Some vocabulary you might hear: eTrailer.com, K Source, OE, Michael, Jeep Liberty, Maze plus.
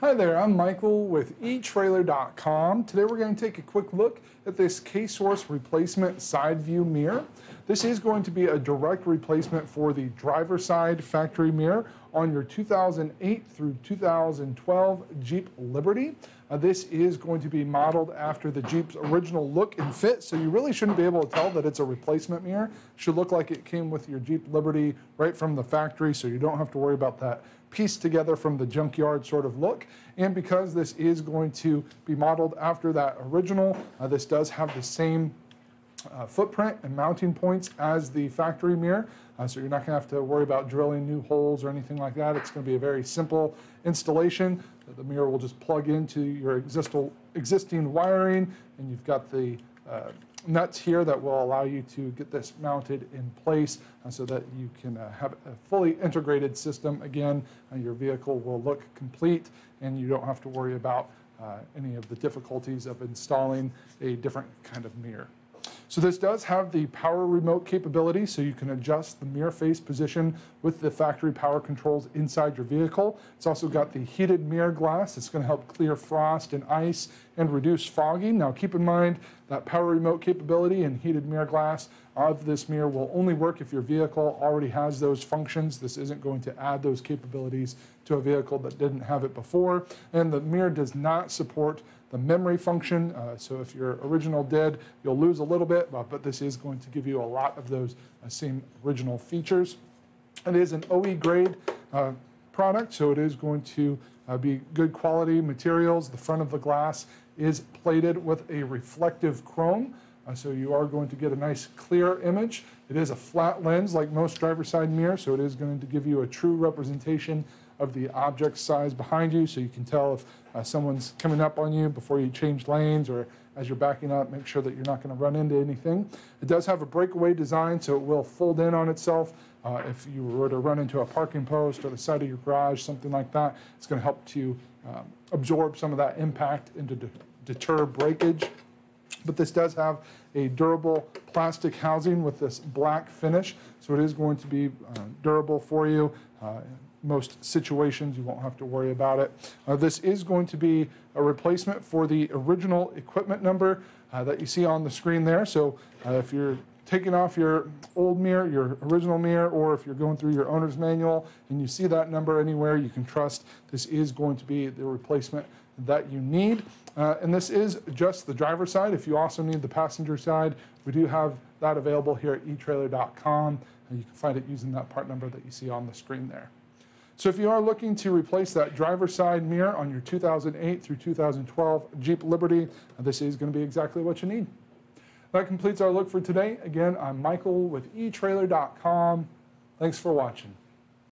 Hi there, I'm Michael with eTrailer.com. Today we're going to take a quick look at this K Source replacement side view mirror. This is going to be a direct replacement for the driver's side factory mirror on your 2008 through 2012 Jeep Liberty. This is going to be modeled after the Jeep's original look and fit, so you really shouldn't be able to tell that it's a replacement mirror. It should look like it came with your Jeep Liberty right from the factory, so you don't have to worry about that pieced together from the junkyard sort of look. And because this is going to be modeled after that original, this does have the same footprint and mounting points as the factory mirror, so you're not going to have to worry about drilling new holes or anything like that. It's going to be a very simple installation. The mirror will just plug into your existing wiring, and you've got the nuts here that will allow you to get this mounted in place so that you can have a fully integrated system. Again, your vehicle will look complete, and you don't have to worry about any of the difficulties of installing a different kind of mirror. So this does have the power remote capability, so you can adjust the mirror face position with the factory power controls inside your vehicle. It's also got the heated mirror glass. It's going to help clear frost and ice and reduce fogging. Now keep in mind that power remote capability and heated mirror glass of this mirror will only work if your vehicle already has those functions. This isn't going to add those capabilities to a vehicle that didn't have it before. And the mirror does not support the memory function, so if your original did, you'll lose a little bit, but this is going to give you a lot of those same original features. It is an OE grade product, so it is going to be good quality materials. The front of the glass is plated with a reflective chrome, so you are going to get a nice clear image. It is a flat lens like most driver's side mirrors, so it is going to give you a true representation of the object size behind you, so you can tell if someone's coming up on you before you change lanes, or as you're backing up, make sure that you're not going to run into anything. It does have a breakaway design, so it will fold in on itself. If you were to run into a parking post or the side of your garage, something like that, it's going to help to absorb some of that impact and to deter breakage. But this does have a durable plastic housing with this black finish, so it is going to be durable for you. Most situations, you won't have to worry about it. This is going to be a replacement for the original equipment number that you see on the screen there. So if you're taking off your old mirror, your original mirror, or if you're going through your owner's manual and you see that number anywhere, you can trust this is going to be the replacement that you need. And this is just the driver's side. If you also need the passenger side, we do have that available here at eTrailer.com. And you can find it using that part number that you see on the screen there. So if you are looking to replace that driver's side mirror on your 2008 through 2012 Jeep Liberty, this is going to be exactly what you need. That completes our look for today. Again, I'm Michael with eTrailer.com. Thanks for watching.